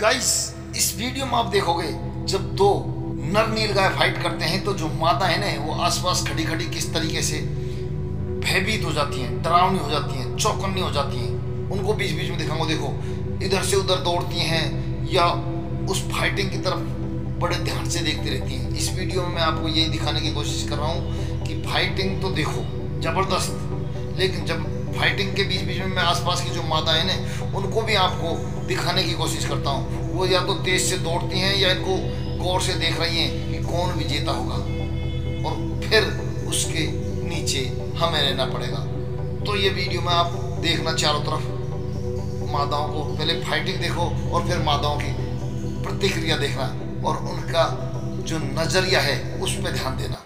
Guys इस video में आप देखोगे जब दो नर नीलगाय फाइट करते हैं तो जो माता है ना वो आसपास खड़ी खड़ी किस तरीके से भयभीत हो जाती हैं, डरावनी हो जाती हैं, चौकन्नी हो जाती हैं। उनको बीच बीच में दिखाऊंगा, देखो इधर से उधर दौड़ती हैं या उस फाइटिंग की तरफ बड़े ध्यान से देखती रहती हैं। इस वीडियो में मैं आपको यही दिखाने की कोशिश कर रहा हूँ कि फाइटिंग तो देखो ज़बरदस्त, लेकिन जब फाइटिंग के बीच बीच में मैं आसपास की जो माता है ना उनको भी आपको दिखाने की कोशिश करता हूँ। वो या तो तेज़ से दौड़ती हैं या इनको गौर से देख रही हैं कि कौन विजेता होगा और फिर उसके नीचे हमें रहना पड़ेगा। तो ये वीडियो में आप देखना चारों तरफ माताओं को, पहले फाइटिंग देखो और फिर माताओं की प्रतिक्रिया देखना और उनका जो नज़रिया है उस पर ध्यान देना।